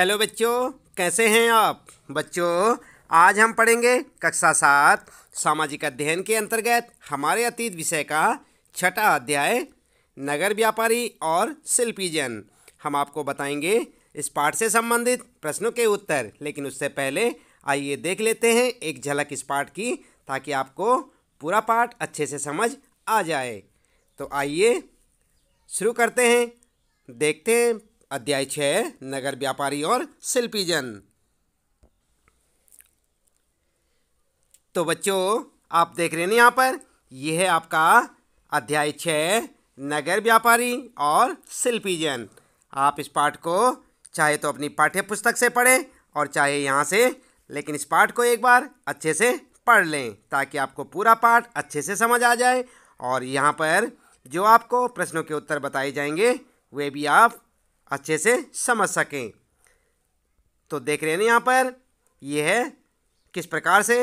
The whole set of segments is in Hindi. हेलो बच्चों, कैसे हैं आप बच्चों। आज हम पढ़ेंगे कक्षा 7 सामाजिक अध्ययन के अंतर्गत हमारे अतीत विषय का 6वां अध्याय नगर व्यापारी और शिल्पी जन। हम आपको बताएंगे इस पाठ से संबंधित प्रश्नों के उत्तर, लेकिन उससे पहले आइए देख लेते हैं एक झलक इस पाठ की, ताकि आपको पूरा पाठ अच्छे से समझ आ जाए। तो आइए शुरू करते हैं, देखते हैं अध्याय 6 नगर व्यापारी और शिल्पी जन। तो बच्चों आप देख रहे हैं यहाँ पर, यह है आपका अध्याय 6 नगर व्यापारी और शिल्पी जन। आप इस पाठ को चाहे तो अपनी पाठ्य पुस्तक से पढ़ें और चाहे यहाँ से, लेकिन इस पाठ को एक बार अच्छे से पढ़ लें ताकि आपको पूरा पाठ अच्छे से समझ आ जाए। और यहाँ पर जो आपको प्रश्नों के उत्तर बताए जाएंगे वे भी आप अच्छे से समझ सकें। तो देख रहे हैं यहाँ पर, यह है किस प्रकार से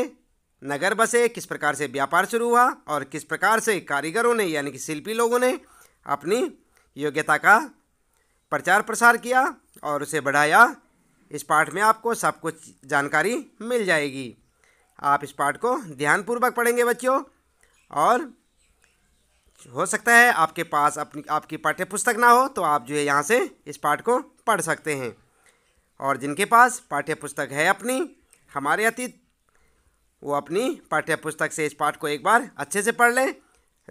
नगर बसे, किस प्रकार से व्यापार शुरू हुआ और किस प्रकार से कारीगरों ने यानी कि शिल्पी लोगों ने अपनी योग्यता का प्रचार प्रसार किया और उसे बढ़ाया। इस पाठ में आपको सब कुछ जानकारी मिल जाएगी। आप इस पाठ को ध्यानपूर्वक पढ़ेंगे बच्चों, और हो सकता है आपके पास आपकी पाठ्य पुस्तक ना हो तो आप जो है यहाँ से इस पाठ को पढ़ सकते हैं। और जिनके पास पाठ्य पुस्तक है अपनी हमारे अतीत, वो अपनी पाठ्य पुस्तक से इस पाठ को एक बार अच्छे से पढ़ लें।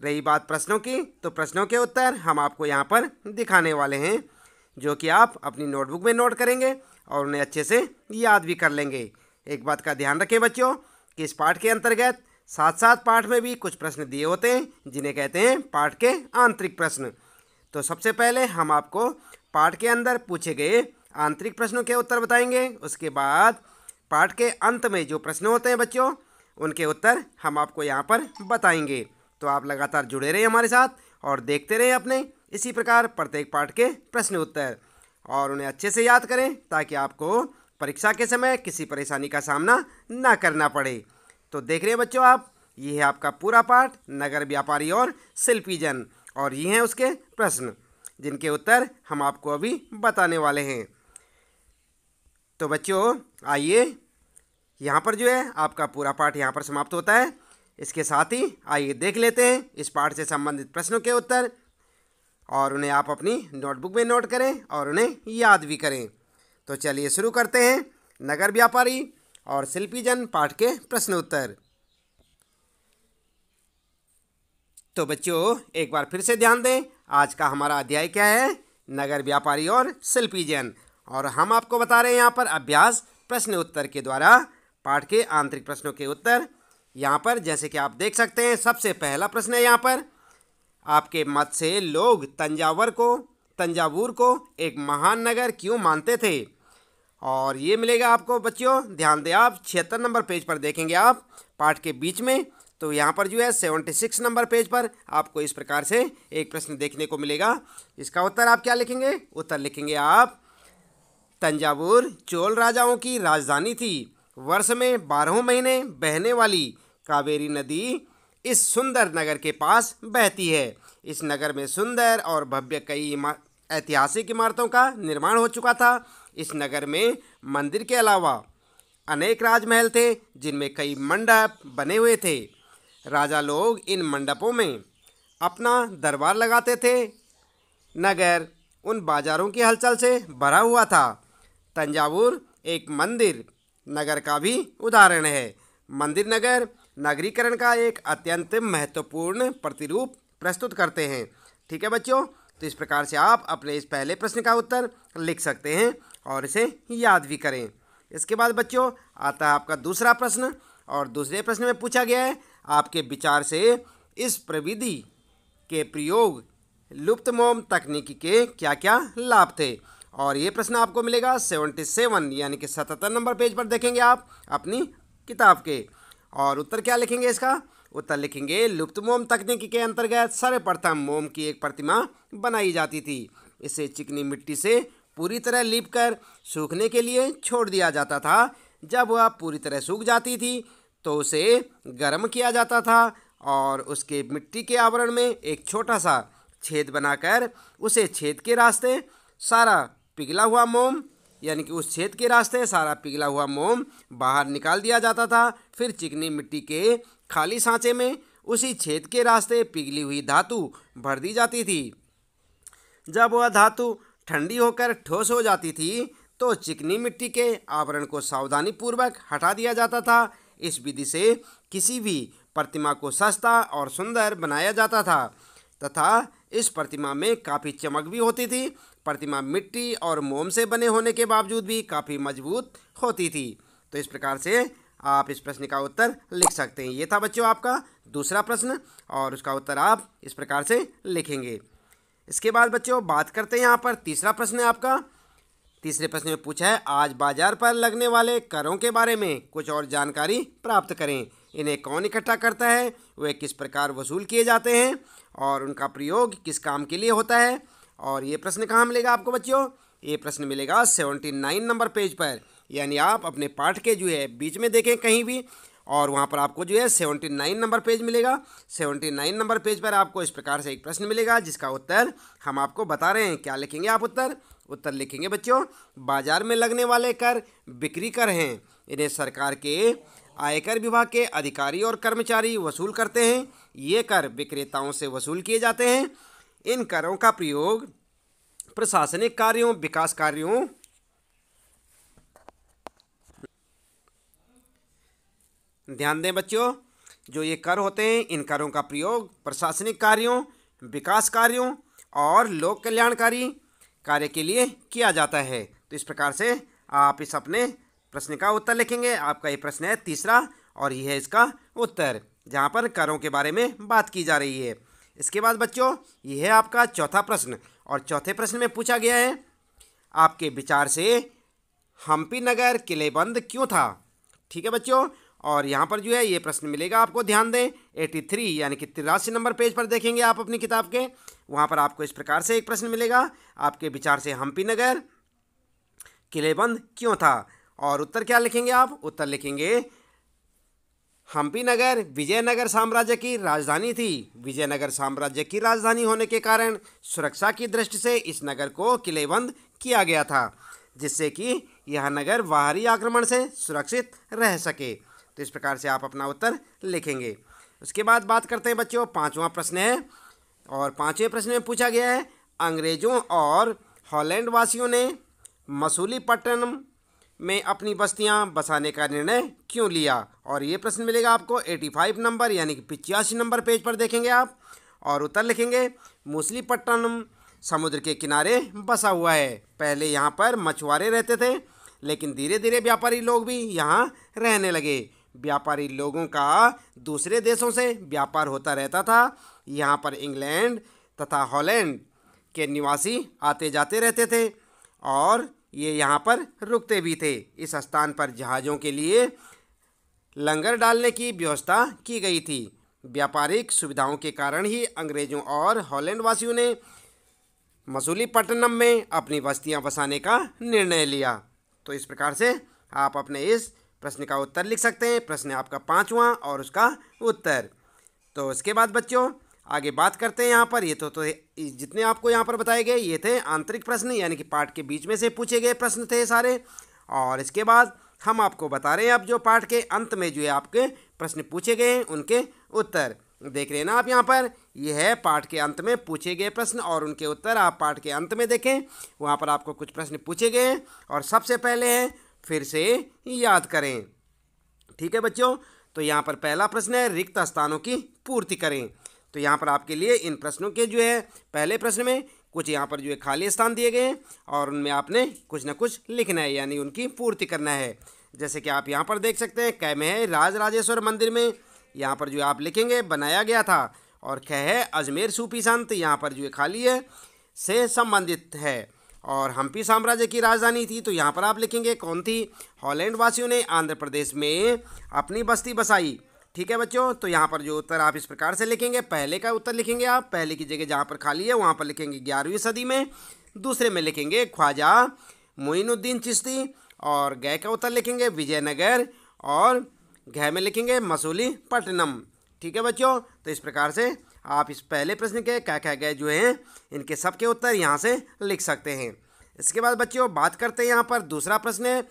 रही बात प्रश्नों की, तो प्रश्नों के उत्तर हम आपको यहाँ पर दिखाने वाले हैं, जो कि आप अपनी नोटबुक में नोट करेंगे और उन्हें अच्छे से याद भी कर लेंगे। एक बात का ध्यान रखें बच्चों कि इस पाठ के अंतर्गत साथ पाठ में भी कुछ प्रश्न दिए होते हैं, जिन्हें कहते हैं पाठ के आंतरिक प्रश्न। तो सबसे पहले हम आपको पाठ के अंदर पूछे गए आंतरिक प्रश्नों के उत्तर बताएंगे। उसके बाद पाठ के अंत में जो प्रश्न होते हैं बच्चों, उनके उत्तर हम आपको यहाँ पर बताएंगे। तो आप लगातार जुड़े रहें हमारे साथ और देखते रहें अपने इसी प्रकार प्रत्येक पाठ के प्रश्न उत्तर, और उन्हें अच्छे से याद करें ताकि आपको परीक्षा के समय किसी परेशानी का सामना ना करना पड़े। तो देख रहे हैं बच्चों आप, ये है आपका पूरा पाठ नगर व्यापारी और शिल्पी जन, और ये हैं उसके प्रश्न जिनके उत्तर हम आपको अभी बताने वाले हैं। तो बच्चों आइए, यहाँ पर जो है आपका पूरा पाठ यहाँ पर समाप्त होता है। इसके साथ ही आइए देख लेते हैं इस पाठ से संबंधित प्रश्नों के उत्तर, और उन्हें आप अपनी नोटबुक में नोट करें और उन्हें याद भी करें। तो चलिए शुरू करते हैं नगर व्यापारी और शिल्पी जन पाठ के प्रश्न उत्तर। तो बच्चों एक बार फिर से ध्यान दें, आज का हमारा अध्याय क्या है, नगर व्यापारी और शिल्पी जन, और हम आपको बता रहे हैं यहाँ पर अभ्यास प्रश्न उत्तर के द्वारा पाठ के आंतरिक प्रश्नों के उत्तर। यहाँ पर जैसे कि आप देख सकते हैं, सबसे पहला प्रश्न है यहाँ पर, आपके मत से लोग तंजावुर को एक महान नगर क्यों मानते थे। और ये मिलेगा आपको बच्चों, ध्यान दें आप 76 नंबर पेज पर देखेंगे आप पाठ के बीच में। तो यहाँ पर जो है 76 नंबर पेज पर आपको इस प्रकार से एक प्रश्न देखने को मिलेगा। इसका उत्तर आप क्या लिखेंगे, उत्तर लिखेंगे आप, तंजावुर चोल राजाओं की राजधानी थी। वर्ष में 12 महीने बहने वाली कावेरी नदी इस सुंदर नगर के पास बहती है। इस नगर में सुंदर और भव्य कई ऐतिहासिक इमारतों का निर्माण हो चुका था। इस नगर में मंदिर के अलावा अनेक राजमहल थे जिनमें कई मंडप बने हुए थे। राजा लोग इन मंडपों में अपना दरबार लगाते थे। नगर उन बाजारों की हलचल से भरा हुआ था। तंजावुर एक मंदिर नगर का भी उदाहरण है। मंदिर नगर नगरीकरण का एक अत्यंत महत्वपूर्ण प्रतिरूप प्रस्तुत करते हैं। ठीक है बच्चों, तो इस प्रकार से आप अपने इस पहले प्रश्न का उत्तर लिख सकते हैं और इसे याद भी करें। इसके बाद बच्चों आता है आपका दूसरा प्रश्न, और दूसरे प्रश्न में पूछा गया है, आपके विचार से इस प्रविधि के प्रयोग लुप्तमोम तकनीकी के क्या क्या लाभ थे। और ये प्रश्न आपको मिलेगा 77 यानी कि 77 नंबर पेज पर देखेंगे आप अपनी किताब के। और उत्तर क्या लिखेंगे, इसका उत्तर लिखेंगे, लुप्त मोम तकनीकी के अंतर्गत सर्वप्रथम मोम की एक प्रतिमा बनाई जाती थी। इसे चिकनी मिट्टी से पूरी तरह लीपकर सूखने के लिए छोड़ दिया जाता था। जब वह पूरी तरह सूख जाती थी तो उसे गर्म किया जाता था और उसके मिट्टी के आवरण में एक छोटा सा छेद बनाकर उसे छेद के रास्ते सारा पिघला हुआ मोम यानी कि उस छेद के रास्ते सारा पिघला हुआ मोम बाहर निकाल दिया जाता था। फिर चिकनी मिट्टी के खाली सांचे में उसी छेद के रास्ते पिघली हुई धातु भर दी जाती थी। जब वह धातु ठंडी होकर ठोस हो जाती थी तो चिकनी मिट्टी के आवरण को सावधानी पूर्वक हटा दिया जाता था। इस विधि से किसी भी प्रतिमा को सस्ता और सुंदर बनाया जाता था तथा इस प्रतिमा में काफ़ी चमक भी होती थी। प्रतिमा मिट्टी और मोम से बने होने के बावजूद भी काफ़ी मजबूत होती थी। तो इस प्रकार से आप इस प्रश्न का उत्तर लिख सकते हैं। ये था बच्चों आपका दूसरा प्रश्न और उसका उत्तर आप इस प्रकार से लिखेंगे। इसके बाद बच्चों बात करते हैं यहाँ पर तीसरा प्रश्न है आपका। तीसरे प्रश्न में पूछा है आज बाजार पर लगने वाले करों के बारे में कुछ और जानकारी प्राप्त करें। इन्हें कौन इकट्ठा करता है, वे किस प्रकार वसूल किए जाते हैं और उनका प्रयोग किस काम के लिए होता है। और ये प्रश्न कहाँ मिलेगा आपको बच्चों? ये प्रश्न मिलेगा 79 नंबर पेज पर। यानी आप अपने पाठ के जो है बीच में देखें कहीं भी और वहाँ पर आपको जो है 79 नंबर पेज मिलेगा। 79 नंबर पेज पर आपको इस प्रकार से एक प्रश्न मिलेगा जिसका उत्तर हम आपको बता रहे हैं। क्या लिखेंगे आप उत्तर? उत्तर लिखेंगे बच्चों, बाजार में लगने वाले कर बिक्री कर हैं। इन्हें सरकार के आयकर विभाग के अधिकारी और कर्मचारी वसूल करते हैं। ये कर विक्रेताओं से वसूल किए जाते हैं। इन करों का प्रयोग प्रशासनिक कार्यों, विकास कार्यों, ध्यान दें बच्चों जो ये कर होते हैं इन करों का प्रयोग प्रशासनिक कार्यों, विकास कार्यों और लोक कल्याणकारी कार्य के लिए किया जाता है। तो इस प्रकार से आप इस अपने प्रश्न का उत्तर लिखेंगे। आपका ये प्रश्न है तीसरा और ये है इसका उत्तर जहाँ पर करों के बारे में बात की जा रही है। इसके बाद बच्चों यह है आपका चौथा प्रश्न और चौथे प्रश्न में पूछा गया है आपके विचार से हम्पी नगर किलेबंद क्यों था। ठीक है बच्चों और यहाँ पर जो है ये प्रश्न मिलेगा आपको, ध्यान दें 83 यानी कि 83 नंबर पेज पर देखेंगे आप अपनी किताब के। वहाँ पर आपको इस प्रकार से एक प्रश्न मिलेगा आपके विचार से हम्पी नगर किलेबंद क्यों था। और उत्तर क्या लिखेंगे आप? उत्तर लिखेंगे हम्पी नगर विजयनगर साम्राज्य की राजधानी थी। विजयनगर साम्राज्य की राजधानी होने के कारण सुरक्षा की दृष्टि से इस नगर को किलेबंद किया गया था जिससे कि यह नगर बाहरी आक्रमण से सुरक्षित रह सके। तो इस प्रकार से आप अपना उत्तर लिखेंगे। उसके बाद बात करते हैं बच्चों पाँचवा प्रश्न है और पाँचवें प्रश्न में पूछा गया है अंग्रेजों और हॉलैंड वासियों ने मसूलीपट्टनम में अपनी बस्तियां बसाने का निर्णय क्यों लिया। और ये प्रश्न मिलेगा आपको 85 नंबर यानी कि 85 नंबर पेज पर देखेंगे आप और उत्तर लिखेंगे मसूलीपट्टनम समुद्र के किनारे बसा हुआ है। पहले यहाँ पर मछुआरे रहते थे लेकिन धीरे धीरे व्यापारी लोग भी यहाँ रहने लगे। व्यापारी लोगों का दूसरे देशों से व्यापार होता रहता था। यहाँ पर इंग्लैंड तथा हॉलैंड के निवासी आते जाते रहते थे और ये यहाँ पर रुकते भी थे। इस स्थान पर जहाज़ों के लिए लंगर डालने की व्यवस्था की गई थी। व्यापारिक सुविधाओं के कारण ही अंग्रेज़ों और हॉलैंड वासियों ने मसूलीपट्टनम में अपनी बस्तियाँ बसाने का निर्णय लिया। तो इस प्रकार से आप अपने इस प्रश्न का उत्तर लिख सकते हैं। प्रश्न आपका पाँचवां और उसका उत्तर। तो इसके बाद बच्चों आगे बात करते हैं यहाँ पर ये तो जितने आपको यहाँ पर बताए गए ये थे आंतरिक प्रश्न यानी कि पाठ के बीच में से पूछे गए प्रश्न थे सारे। और इसके बाद हम आपको बता रहे हैं अब जो पाठ के अंत में जो है आपके प्रश्न पूछे गए हैं उनके उत्तर देख रहे हैं ना आप यहाँ पर। यह है पाठ के अंत में पूछे गए प्रश्न और उनके उत्तर आप पाठ के अंत में देखें। वहाँ पर आपको कुछ प्रश्न पूछे गए हैं और सबसे पहले हैं फिर से याद करें। ठीक है बच्चों, तो यहाँ पर पहला प्रश्न है रिक्त स्थानों की पूर्ति करें। तो यहाँ पर आपके लिए इन प्रश्नों के जो है पहले प्रश्न में कुछ यहाँ पर जो है खाली स्थान दिए गए हैं और उनमें आपने कुछ ना कुछ लिखना है यानी उनकी पूर्ति करना है। जैसे कि आप यहाँ पर देख सकते हैं क में है राजराजेश्वर मंदिर में, यहाँ पर जो आप लिखेंगे बनाया गया था। और ख है अजमेर सूफी संत, यहाँ पर जो है खाली है से संबंधित है। और हम्पी साम्राज्य की राजधानी थी तो यहाँ पर आप लिखेंगे कौन थी। हॉलैंड वासियों ने आंध्र प्रदेश में अपनी बस्ती बसाई। ठीक है बच्चों, तो यहाँ पर जो उत्तर आप इस प्रकार से लिखेंगे पहले का उत्तर लिखेंगे आप। पहले की जगह जहाँ पर खाली है वहाँ पर लिखेंगे 11वीं सदी में। दूसरे में लिखेंगे ख्वाजा मोइनुद्दीन चिश्ती और गए का उत्तर लिखेंगे विजयनगर और घय में लिखेंगे मसूलीपट्टनम। ठीक है बच्चों, तो इस प्रकार से आप इस पहले प्रश्न के क्या क्या गए जो हैं इनके सबके उत्तर यहाँ से लिख सकते हैं। इसके बाद बच्चों बात करते हैं यहाँ पर दूसरा प्रश्न है,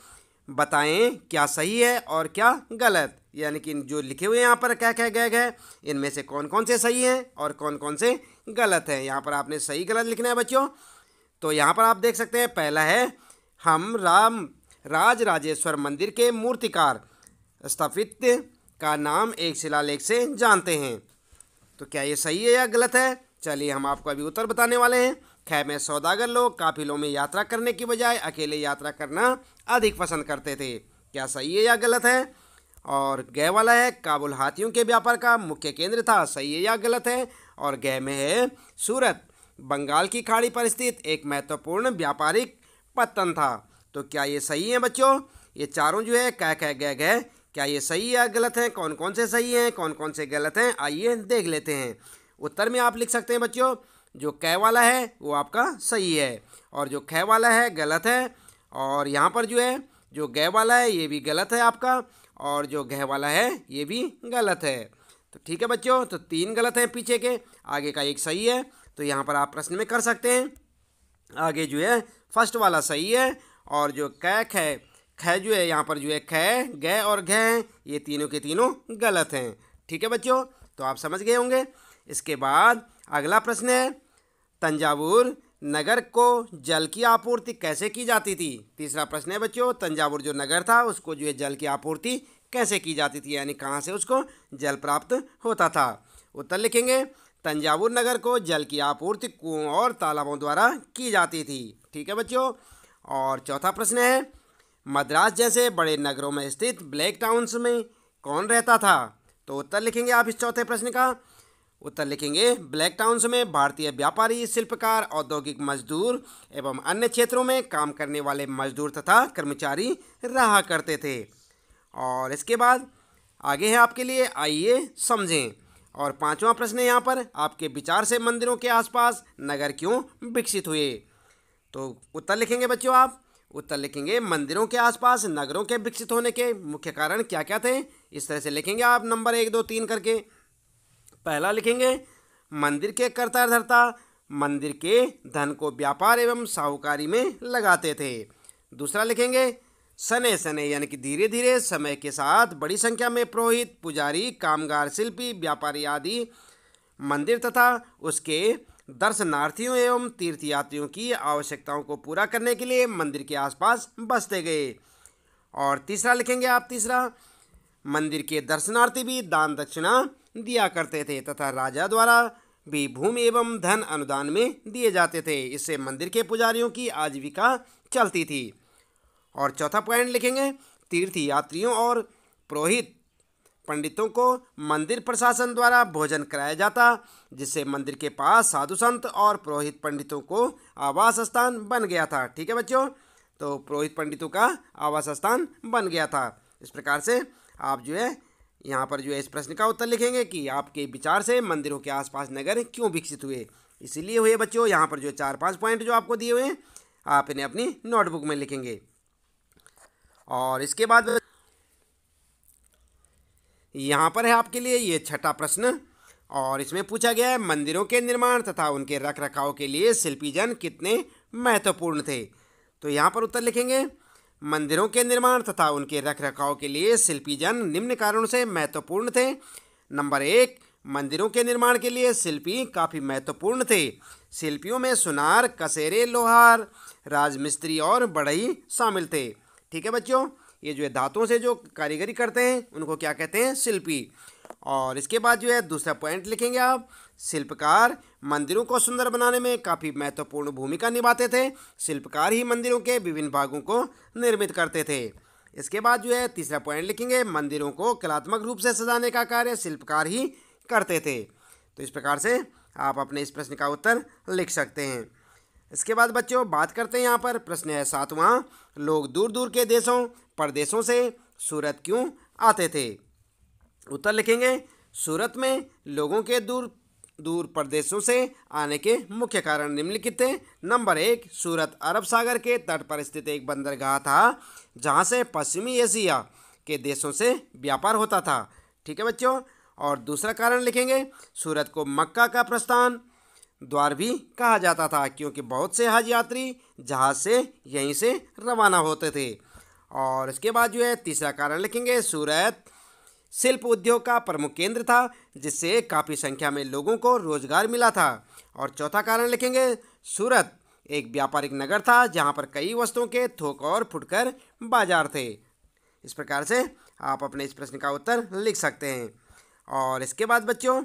बताएं क्या सही है और क्या गलत, यानी कि जो लिखे हुए यहाँ पर क्या क्या गए है, इनमें से कौन कौन से सही हैं और कौन कौन से गलत हैं। यहाँ पर आपने सही गलत लिखना है बच्चों। तो यहाँ पर आप देख सकते हैं, पहला है हम राम राज राजेश्वर मंदिर के मूर्तिकार स्थापित का नाम एक शिलालेख से जानते हैं। तो क्या ये सही है या गलत है? चलिए हम आपको अभी उत्तर बताने वाले हैं। खैमे सौदागर लोग काफिलों में यात्रा करने की बजाय अकेले यात्रा करना अधिक पसंद करते थे। क्या सही है या गलत है? और गह वाला है, काबुल हाथियों के व्यापार का मुख्य केंद्र था। सही है या गलत है? और गह में है, सूरत बंगाल की खाड़ी पर स्थित एक महत्वपूर्ण व्यापारिक पत्तन था। तो क्या ये सही है बच्चों? ये चारों जो है कह कह गह गह, क्या ये सही या गलत है? कौन कौन से सही हैं, कौन कौन से गलत हैं, आइए देख लेते हैं। उत्तर में आप लिख सकते हैं बच्चों, जो कै वाला है वो आपका सही है और जो खे वाला है गलत है, और यहाँ पर जो है जो गह वाला है ये भी गलत है आपका, और जो गह वाला है ये भी गलत है। तो ठीक है बच्चों, तो तीन गलत हैं पीछे के, आगे का एक सही है। तो यहाँ पर आप प्रश्न में कर सकते हैं, आगे जो है फर्स्ट वाला सही है और जो कै खे ख जो है यहाँ पर जो है खे गह और घह, ये तीनों के तीनों गलत हैं। ठीक है बच्चों, तो आप समझ गए होंगे। इसके बाद अगला प्रश्न है, तंजावुर नगर को जल की आपूर्ति कैसे की जाती थी? तीसरा प्रश्न है बच्चों, तंजावुर जो नगर था उसको जो है जल की आपूर्ति कैसे की जाती थी, यानी कहाँ से उसको जल प्राप्त होता था। उत्तर लिखेंगे, तंजावुर नगर को जल की आपूर्ति कुओं और तालाबों द्वारा की जाती थी। ठीक है बच्चों, और चौथा प्रश्न है, मद्रास जैसे बड़े नगरों में स्थित ब्लैक टाउन्स में कौन रहता था? तो उत्तर लिखेंगे आप इस चौथे प्रश्न का। उत्तर लिखेंगे, ब्लैक टाउन्स में भारतीय व्यापारी, शिल्पकार, औद्योगिक मजदूर एवं अन्य क्षेत्रों में काम करने वाले मजदूर तथा कर्मचारी रहा करते थे। और इसके बाद आगे है आपके लिए, आइए समझें। और पांचवा प्रश्न है यहाँ पर, आपके विचार से मंदिरों के आसपास नगर क्यों विकसित हुए? तो उत्तर लिखेंगे बच्चों आप, उत्तर लिखेंगे, मंदिरों के आसपास नगरों के विकसित होने के मुख्य कारण क्या क्या थे? इस तरह से लिखेंगे आप नंबर 1, 2, 3 करके। पहला लिखेंगे, मंदिर के कर्ता धर्ता मंदिर के धन को व्यापार एवं साहूकारी में लगाते थे। दूसरा लिखेंगे, सने सने यानी कि धीरे धीरे समय के साथ बड़ी संख्या में पुरोहित, पुजारी, कामगार, शिल्पी, व्यापारी आदि मंदिर तथा उसके दर्शनार्थियों एवं तीर्थयात्रियों की आवश्यकताओं को पूरा करने के लिए मंदिर के आसपास बसते गए। और तीसरा लिखेंगे आप, तीसरा, मंदिर के दर्शनार्थी भी दान दक्षिणा दिया करते थे तथा राजा द्वारा भी भूमि एवं धन अनुदान में दिए जाते थे। इससे मंदिर के पुजारियों की आजीविका चलती थी। और चौथा पॉइंट लिखेंगे, तीर्थ यात्रियों और पुरोहित पंडितों को मंदिर प्रशासन द्वारा भोजन कराया जाता, जिससे मंदिर के पास साधु संत और पुरोहित पंडितों को आवास स्थान बन गया था। ठीक है बच्चों, तो पुरोहित पंडितों का आवास स्थान बन गया था। इस प्रकार से आप जो है यहाँ पर जो है इस प्रश्न का उत्तर लिखेंगे कि आपके विचार से मंदिरों के आसपास नगर क्यों विकसित हुए, इसीलिए हुए बच्चों। यहाँ पर जो 4-5 पॉइंट जो आपको दिए हुए हैं, आप इन्हें अपनी नोटबुक में लिखेंगे। और इसके बाद यहाँ पर है आपके लिए ये छठा प्रश्न, और इसमें पूछा गया है, मंदिरों के निर्माण तथा उनके रख रखाव के लिए शिल्पीजन कितने महत्वपूर्ण थे? तो यहाँ पर उत्तर लिखेंगे, मंदिरों के निर्माण तथा उनके रखरखाव के लिए शिल्पीजन निम्न कारणों से महत्वपूर्ण थे। नंबर 1, मंदिरों के निर्माण के लिए शिल्पी काफ़ी महत्वपूर्ण थे। शिल्पियों में सुनार, कसेरे, लोहार, राजमिस्त्री और बढ़ई शामिल थे। ठीक है बच्चों, ये जो है धातुओं से जो कारीगरी करते हैं उनको क्या कहते हैं? शिल्पी। और इसके बाद जो है दूसरा पॉइंट लिखेंगे आप, शिल्पकार मंदिरों को सुंदर बनाने में काफ़ी महत्वपूर्ण भूमिका निभाते थे। शिल्पकार ही मंदिरों के विभिन्न भागों को निर्मित करते थे। इसके बाद जो है तीसरा पॉइंट लिखेंगे, मंदिरों को कलात्मक रूप से सजाने का कार्य शिल्पकार ही करते थे। तो इस प्रकार से आप अपने इस प्रश्न का उत्तर लिख सकते हैं। इसके बाद बच्चों बात करते हैं, यहाँ पर प्रश्न है 7वां, लोग दूर दूर के देशों परदेशों से सूरत क्यों आते थे? उत्तर लिखेंगे, सूरत में लोगों के दूर दूर प्रदेशों से आने के मुख्य कारण निम्नलिखित थे। नंबर 1, सूरत अरब सागर के तट पर स्थित एक बंदरगाह था, जहां से पश्चिमी एशिया के देशों से व्यापार होता था। ठीक है बच्चों, और दूसरा कारण लिखेंगे, सूरत को मक्का का प्रस्थान द्वार भी कहा जाता था, क्योंकि बहुत से हज यात्री जहाज़ से यहीं से रवाना होते थे। और इसके बाद जो है तीसरा कारण लिखेंगे, सूरत शिल्प उद्योग का प्रमुख केंद्र था जिससे काफ़ी संख्या में लोगों को रोजगार मिला था। और चौथा कारण लिखेंगे, सूरत एक व्यापारिक नगर था जहां पर कई वस्तुओं के थोक और फुटकर बाजार थे। इस प्रकार से आप अपने इस प्रश्न का उत्तर लिख सकते हैं। और इसके बाद बच्चों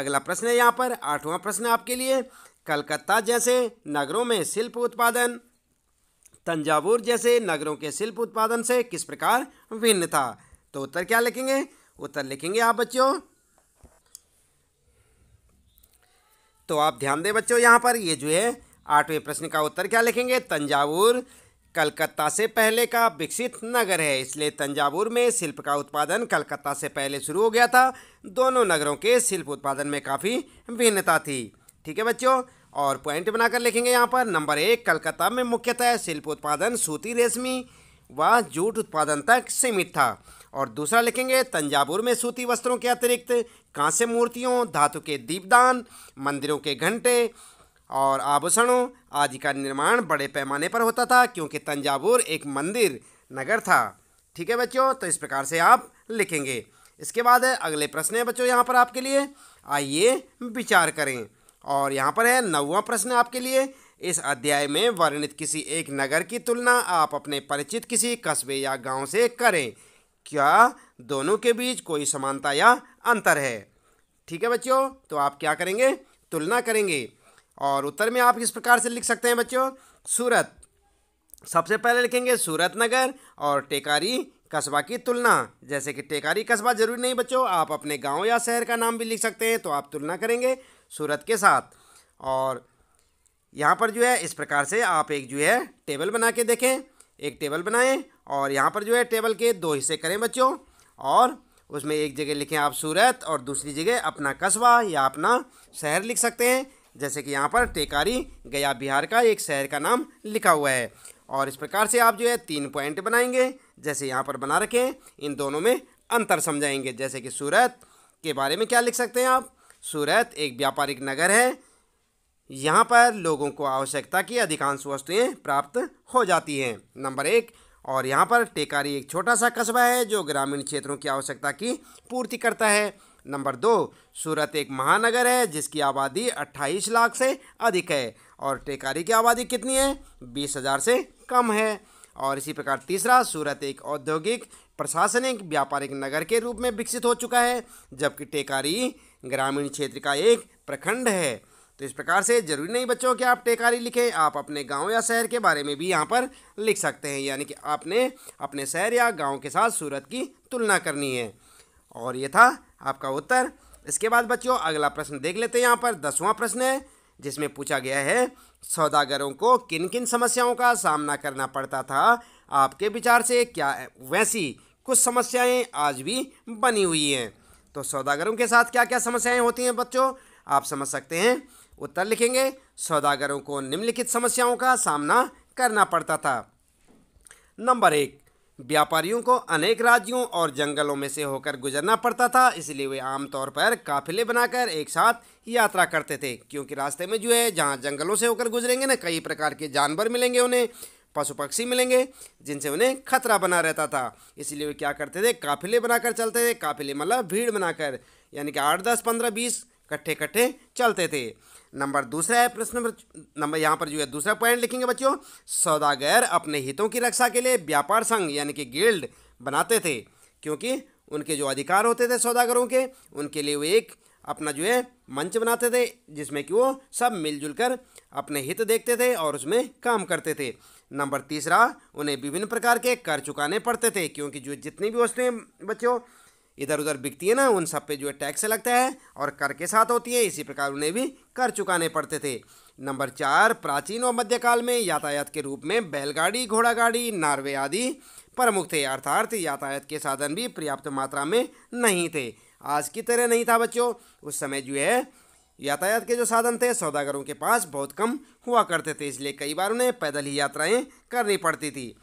अगला प्रश्न है यहाँ पर आठवां प्रश्न आपके लिए, कलकत्ता जैसे नगरों में शिल्प उत्पादन तंजावुर जैसे नगरों के शिल्प उत्पादन से किस प्रकार भिन्न था? तो उत्तर क्या लिखेंगे? उत्तर लिखेंगे आप बच्चों, तो आप ध्यान दें बच्चों यहाँ पर ये जो है आठवें प्रश्न का उत्तर क्या लिखेंगे? तंजावुर कलकत्ता से पहले का विकसित नगर है, इसलिए तंजावुर में शिल्प का उत्पादन कलकत्ता से पहले शुरू हो गया था। दोनों नगरों के शिल्प उत्पादन में काफ़ी भिन्नता थी। ठीक है बच्चों, और पॉइंट बनाकर लिखेंगे यहाँ पर, नंबर 1, कलकत्ता में मुख्यतः शिल्प उत्पादन सूती रेशमी व जूट उत्पादन तक सीमित था। और दूसरा लिखेंगे, तंजावुर में सूती वस्त्रों के अतिरिक्त कांस्य मूर्तियों, धातु के दीपदान, मंदिरों के घंटे और आभूषणों आदि का निर्माण बड़े पैमाने पर होता था, क्योंकि तंजावुर एक मंदिर नगर था। ठीक है बच्चों, तो इस प्रकार से आप लिखेंगे। इसके बाद अगले प्रश्न है बच्चों यहाँ पर आपके लिए, आइए विचार करें। और यहाँ पर है 9वां प्रश्न आपके लिए, इस अध्याय में वर्णित किसी एक नगर की तुलना आप अपने परिचित किसी कस्बे या गाँव से करें, क्या दोनों के बीच कोई समानता या अंतर है? ठीक है बच्चों, तो आप क्या करेंगे? तुलना करेंगे। और उत्तर में आप इस प्रकार से लिख सकते हैं बच्चों, सूरत सबसे पहले लिखेंगे, सूरत नगर और टेकारी कस्बा की तुलना। जैसे कि टेकारी कस्बा जरूरी नहीं बच्चों, आप अपने गांव या शहर का नाम भी लिख सकते हैं, तो आप तुलना करेंगे सूरत के साथ। और यहाँ पर जो है इस प्रकार से आप एक जो है टेबल बना के देखें, एक टेबल बनाएं और यहाँ पर जो है टेबल के दो हिस्से करें बच्चों, और उसमें एक जगह लिखें आप सूरत और दूसरी जगह अपना कस्बा या अपना शहर लिख सकते हैं। जैसे कि यहाँ पर टेकारी गया बिहार का एक शहर का नाम लिखा हुआ है। और इस प्रकार से आप जो है 3 पॉइंट बनाएंगे, जैसे यहाँ पर बना रखें, इन दोनों में अंतर समझाएंगे। जैसे कि सूरत के बारे में क्या लिख सकते हैं आप? सूरत एक व्यापारिक नगर है, यहाँ पर लोगों को आवश्यकता की अधिकांश वस्तुएं प्राप्त हो जाती हैं, नंबर 1। और यहाँ पर टेकारी एक छोटा सा कस्बा है जो ग्रामीण क्षेत्रों की आवश्यकता की पूर्ति करता है, नंबर 2। सूरत एक महानगर है जिसकी आबादी 28 लाख से अधिक है और टेकारी की आबादी कितनी है? 20,000 से कम है। और इसी प्रकार तीसरा, सूरत एक औद्योगिक, प्रशासनिक, व्यापारिक नगर के रूप में विकसित हो चुका है, जबकि टेकारी ग्रामीण क्षेत्र का एक प्रखंड है। तो इस प्रकार से जरूरी नहीं बच्चों कि आप टेकारी लिखें, आप अपने गांव या शहर के बारे में भी यहाँ पर लिख सकते हैं, यानी कि आपने अपने शहर या गाँव के साथ सूरत की तुलना करनी है। और ये था आपका उत्तर। इसके बाद बच्चों अगला प्रश्न देख लेते हैं, यहाँ पर 10वां प्रश्न है, जिसमें पूछा गया है, सौदागरों को किन किन समस्याओं का सामना करना पड़ता था? आपके विचार से क्या वैसी कुछ समस्याएं आज भी बनी हुई हैं? तो सौदागरों के साथ क्या क्या समस्याएं होती हैं बच्चों, आप समझ सकते हैं। उत्तर लिखेंगे, सौदागरों को निम्नलिखित समस्याओं का सामना करना पड़ता था, नंबर 1, व्यापारियों को अनेक राज्यों और जंगलों में से होकर गुजरना पड़ता था, इसलिए वे आमतौर पर काफिले बनाकर एक साथ यात्रा करते थे, क्योंकि रास्ते में जो है जहाँ जंगलों से होकर गुजरेंगे ना, कई प्रकार के जानवर मिलेंगे, उन्हें पशु पक्षी मिलेंगे, जिनसे उन्हें खतरा बना रहता था, इसलिए वे क्या करते थे? काफिले बनाकर चलते थे। काफिले मतलब भीड़ बनाकर, यानी कि 8, 10, 15, 20 कट्ठे कट्ठे चलते थे। नंबर 2 है प्रश्न नंबर, यहाँ पर जो है दूसरा पॉइंट लिखेंगे बच्चों, सौदागर अपने हितों की रक्षा के लिए व्यापार संघ यानी कि गिल्ड बनाते थे, क्योंकि उनके जो अधिकार होते थे सौदागरों के, उनके लिए वे एक अपना जो है मंच बनाते थे, जिसमें कि वो सब मिलजुल कर अपने हित देखते थे और उसमें काम करते थे। नंबर 3, उन्हें विभिन्न प्रकार के कर चुकाने पड़ते थे, क्योंकि जो जितनी भी वस्तुएँ बच्चों इधर उधर बिकती है ना, उन सब पे जो है टैक्स लगता है और कर के साथ होती है, इसी प्रकार उन्हें भी कर चुकाने पड़ते थे। नंबर 4, प्राचीन और मध्यकाल में यातायात के रूप में बैलगाड़ी, घोड़ागाड़ी, नारवे आदि प्रमुख थे, अर्थात यातायात के साधन भी पर्याप्त मात्रा में नहीं थे, आज की तरह नहीं था बच्चों। उस समय जो है यातायात के जो साधन थे सौदागरों के पास बहुत कम हुआ करते थे, इसलिए कई बार उन्हें पैदल ही यात्राएँ करनी पड़ती थी।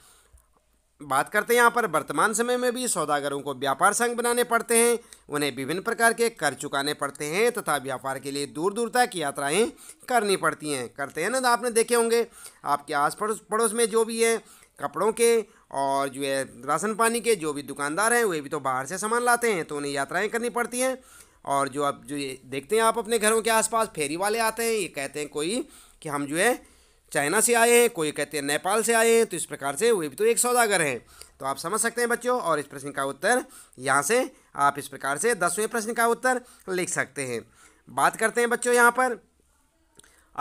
बात करते हैं यहाँ पर वर्तमान समय में भी सौदागरों को व्यापार संघ बनाने पड़ते हैं, उन्हें विभिन्न प्रकार के कर चुकाने पड़ते हैं तथा व्यापार के लिए दूर दूर तक यात्राएं करनी पड़ती हैं। करते हैं ना, आपने देखे होंगे आपके आस पड़ोस में जो भी है कपड़ों के और जो है राशन पानी के जो भी दुकानदार हैं वे भी तो बाहर से सामान लाते हैं, तो उन्हें यात्राएँ करनी पड़ती हैं। और जो आप जो ये देखते हैं आप अपने घरों के आसपास फेरी वाले आते हैं, ये कहते हैं कोई कि हम जो है चाइना से आए हैं, कोई कहते हैं नेपाल से आए हैं, तो इस प्रकार से वे भी तो एक सौदागर हैं। तो आप समझ सकते हैं बच्चों, और इस प्रश्न का उत्तर यहाँ से आप इस प्रकार से 10वें प्रश्न का उत्तर लिख सकते हैं। बात करते हैं बच्चों यहाँ पर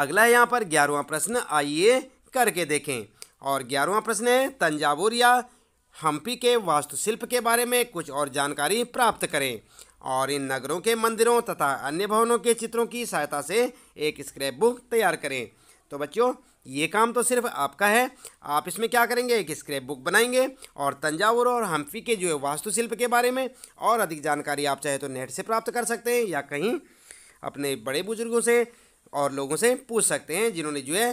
अगला है यहाँ पर 11वां प्रश्न, आइए करके देखें। और 11वां प्रश्न है तंजावुर या हम्पी के वास्तुशिल्प के बारे में कुछ और जानकारी प्राप्त करें और इन नगरों के मंदिरों तथा अन्य भवनों के चित्रों की सहायता से एक स्क्रैप बुक तैयार करें। तो बच्चों ये काम तो सिर्फ आपका है, आप इसमें क्या करेंगे, एक स्क्रैप बुक बनाएंगे और तंजावुर और हम्पी के जो है वास्तुशिल्प के बारे में और अधिक जानकारी आप चाहे तो नेट से प्राप्त कर सकते हैं या कहीं अपने बड़े बुजुर्गों से और लोगों से पूछ सकते हैं जिन्होंने जो है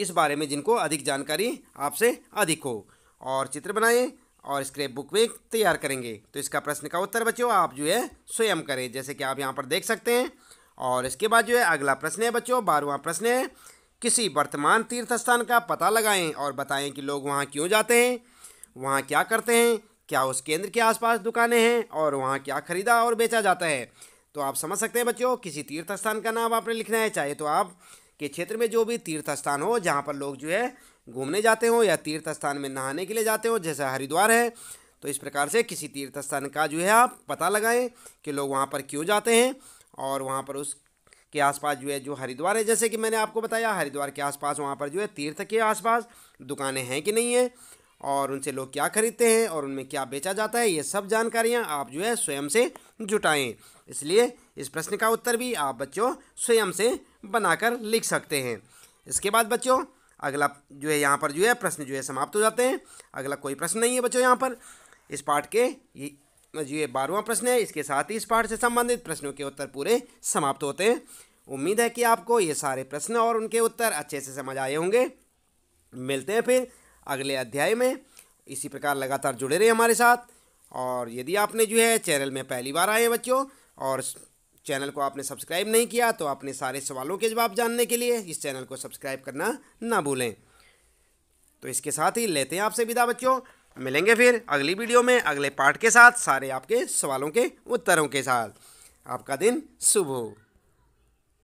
इस बारे में जिनको अधिक जानकारी आपसे अधिक हो। और चित्र बनाएं और स्क्रैप बुक में तैयार करेंगे। तो इसका प्रश्न का उत्तर बच्चों आप जो है स्वयं करें, जैसे कि आप यहाँ पर देख सकते हैं। और इसके बाद जो है अगला प्रश्न है बच्चों 12वां प्रश्न है, किसी वर्तमान तीर्थ स्थान का पता लगाएं और बताएं कि लोग वहाँ क्यों जाते हैं, वहाँ क्या करते हैं, क्या उस केंद्र के आसपास दुकानें हैं और वहाँ क्या खरीदा और बेचा जाता है। तो आप समझ सकते हैं बच्चों, किसी तीर्थ स्थान का नाम आपने लिखना है, चाहे तो आप के क्षेत्र में जो भी तीर्थ स्थान हो जहाँ पर लोग जो है घूमने जाते हो या तीर्थ स्थान में नहाने के लिए जाते हो, जैसा हरिद्वार है। तो इस प्रकार से किसी तीर्थ स्थान का जो है आप पता लगाएं कि लोग वहाँ पर क्यों जाते हैं और वहाँ पर उसके आसपास जो है जो हरिद्वार है, जैसे कि मैंने आपको बताया हरिद्वार के आसपास वहाँ पर जो है तीर्थ के आसपास दुकानें हैं कि नहीं है और उनसे लोग क्या खरीदते हैं और उनमें क्या बेचा जाता है, ये सब जानकारियाँ आप जो है स्वयं से जुटाएँ। इसलिए इस प्रश्न का उत्तर भी आप बच्चों स्वयं से बनाकर लिख सकते हैं। इसके बाद बच्चों अगला जो है यहाँ पर जो है प्रश्न जो है समाप्त हो जाते हैं, अगला कोई प्रश्न नहीं है बच्चों यहाँ पर इस पाठ के। ये 12वां प्रश्न है, इसके साथ ही इस पाठ से संबंधित प्रश्नों के उत्तर पूरे समाप्त होते हैं। उम्मीद है कि आपको ये सारे प्रश्न और उनके उत्तर अच्छे से समझ आए होंगे। मिलते हैं फिर अगले अध्याय में, इसी प्रकार लगातार जुड़े रहे हमारे साथ। और यदि आपने जो है चैनल में पहली बार आए बच्चों और चैनल को आपने सब्सक्राइब नहीं किया तो अपने सारे सवालों के जवाब जानने के लिए इस चैनल को सब्सक्राइब करना ना भूलें। तो इसके साथ ही लेते हैं आपसे विदा बच्चों, मिलेंगे फिर अगली वीडियो में अगले पाठ के साथ, सारे आपके सवालों के उत्तरों के साथ। आपका दिन शुभ हो।